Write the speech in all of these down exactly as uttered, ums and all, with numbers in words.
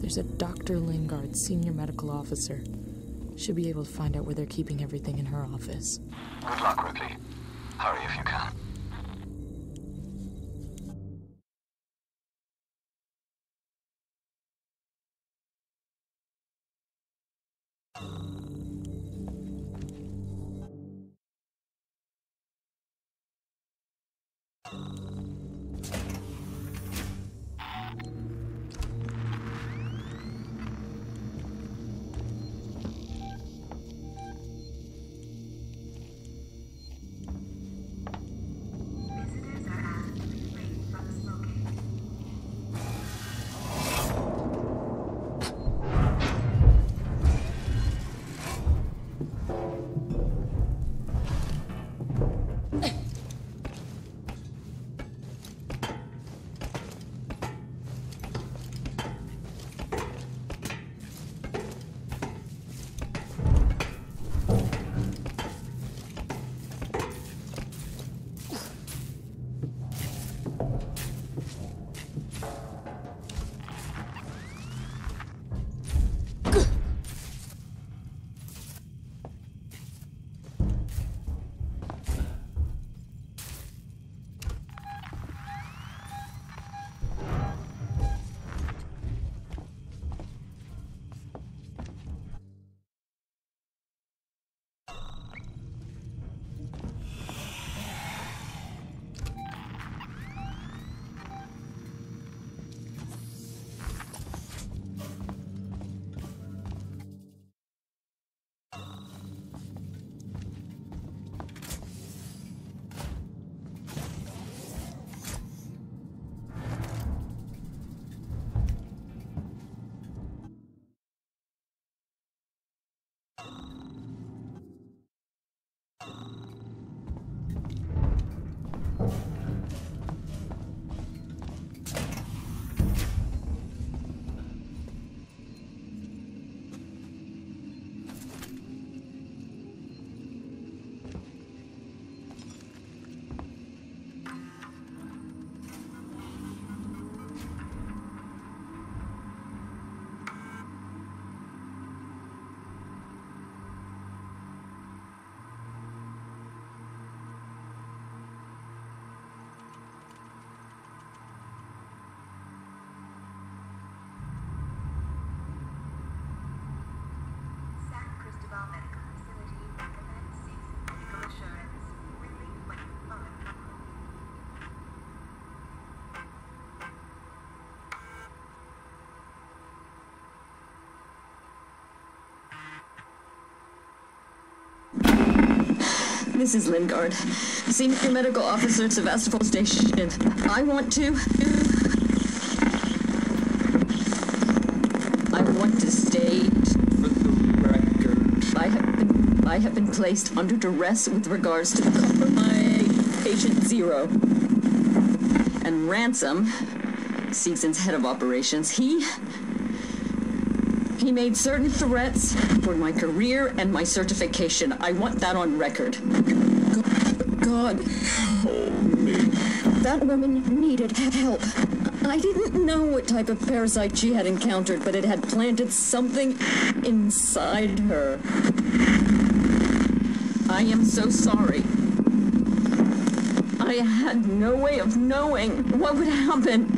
There's a Doctor Lingard, senior medical officer. Should be able to find out where they're keeping everything in her office. Good luck, Ripley. Hurry if you can. Missus Lingard, senior medical officer at Sevastopol Station. I want to... I want to state... For the record... I have been, I have been placed under duress with regards to the compromise Patient Zero. And Ransom, Season's head of operations, he... He made certain threats for my career and my certification. I want that on record. God, God. Help me. That woman needed help. I didn't know what type of parasite she had encountered, but it had planted something inside her. I am so sorry. I had no way of knowing what would happen.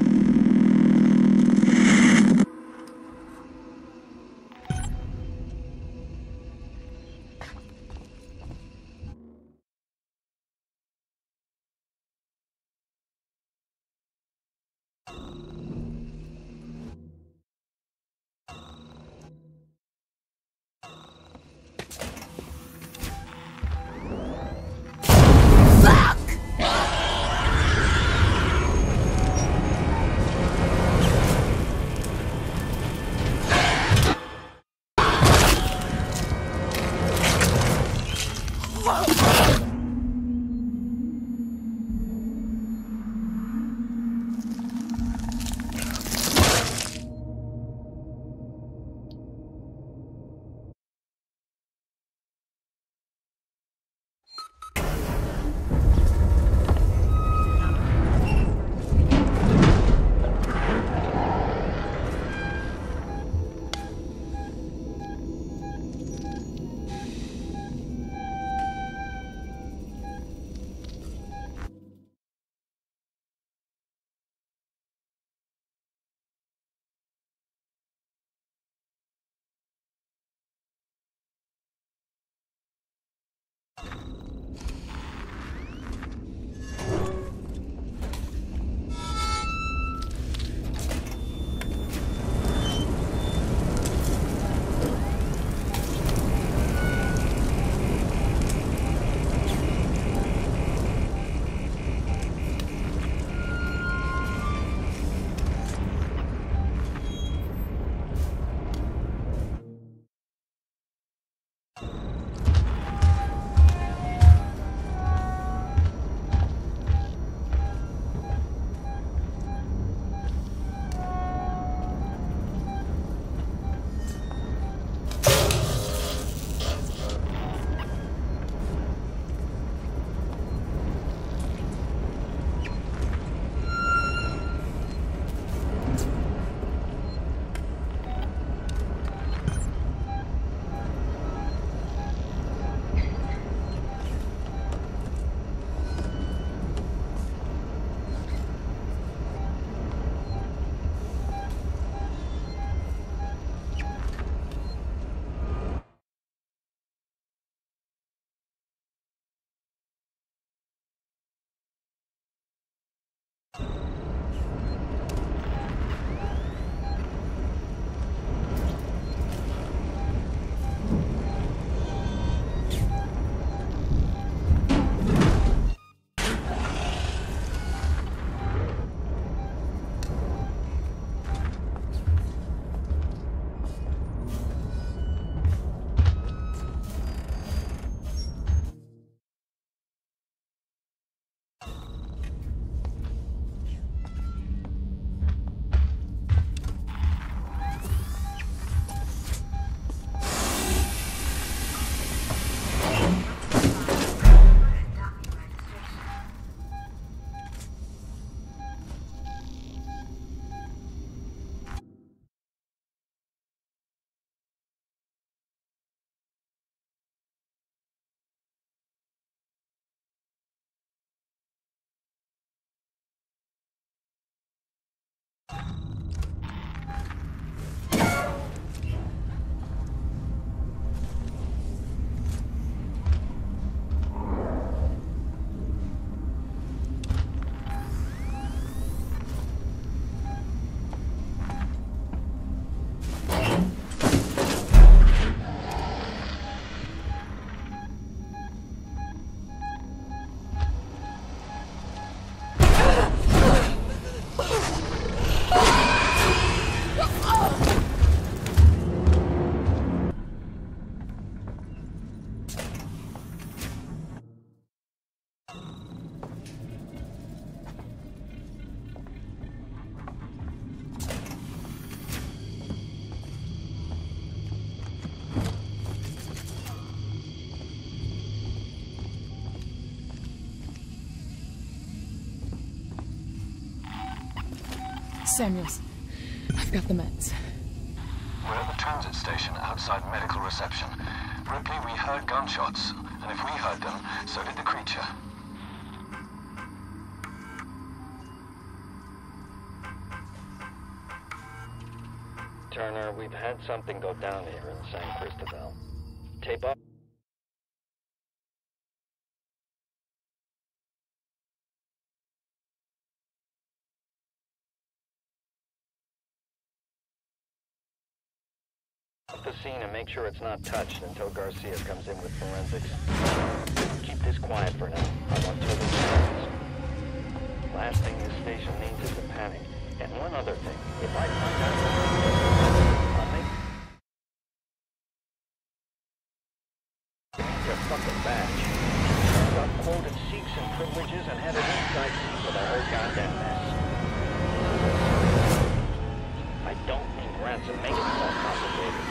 Samuels, I've got the meds. We're at the transit station outside medical reception. Ripley, we heard gunshots, and if we heard them, so did the creature. Turner, we've had something go down here in San Cristobal. Tape up. The scene and make sure it's not touched until Garcia comes in with forensics. Keep this quiet for now. I want total silence. Last thing this station needs is a panic. And one other thing, if I find out, I'll make a fucking badge. I've got quoted seeks and privileges and had an inside seat for the whole goddamn mess. I don't need Ransom making it more complicated.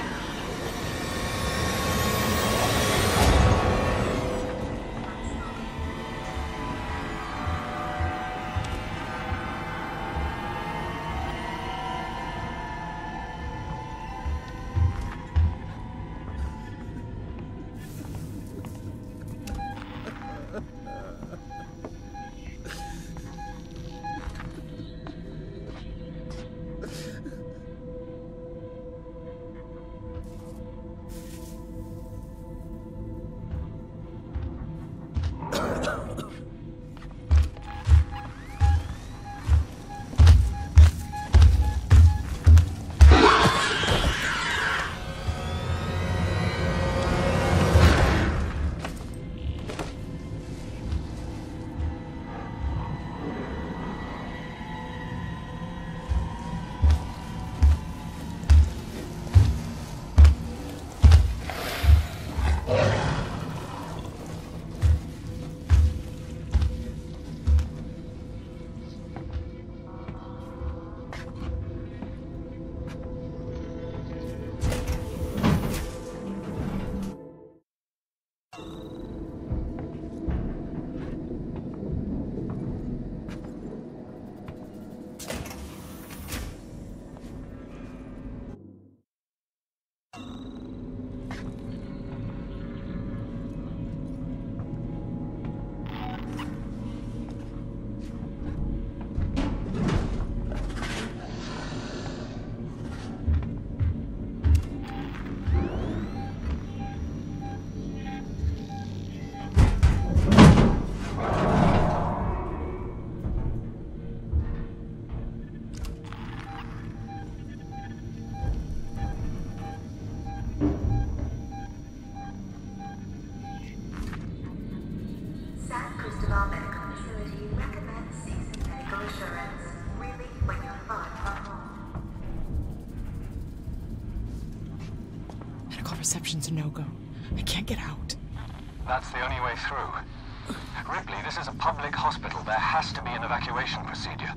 Reception's a no-go. I can't get out. That's the only way through. Ripley, this is a public hospital. There has to be an evacuation procedure.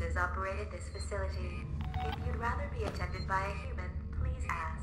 nurses operated this facility. If you'd rather be attended by a human, please ask.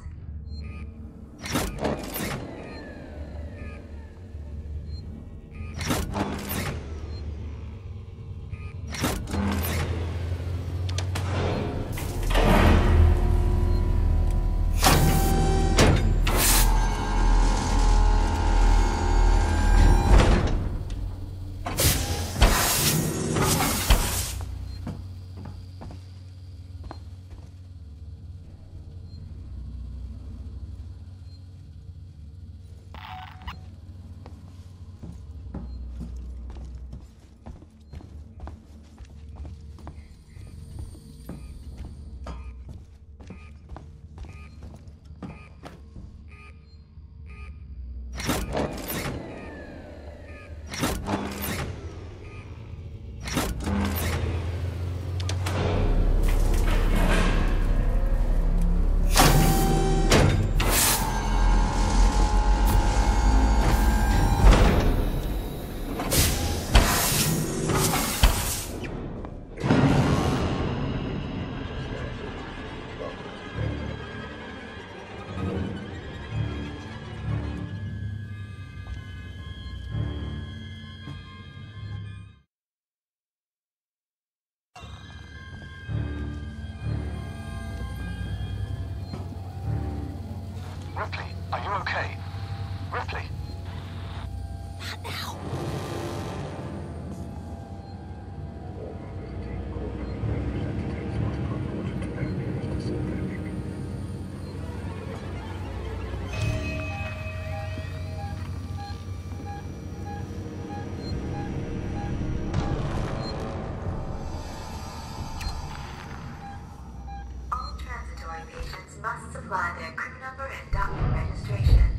Ripley, are you okay? Ripley? Not now. All transitory patients must supply their crew number and doctor registration.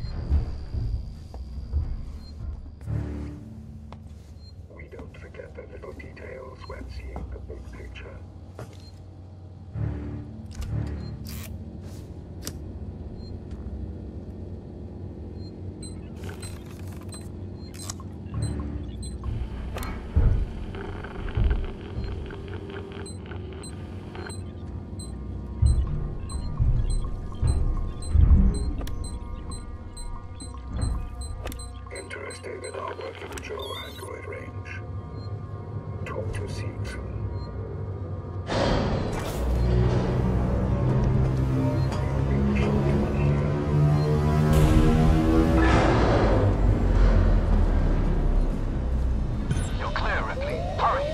We don't forget the little details when seeing the big picture. David, our working Joe Android range. Talk to Seekson. You're clear, Ripley. Hurry!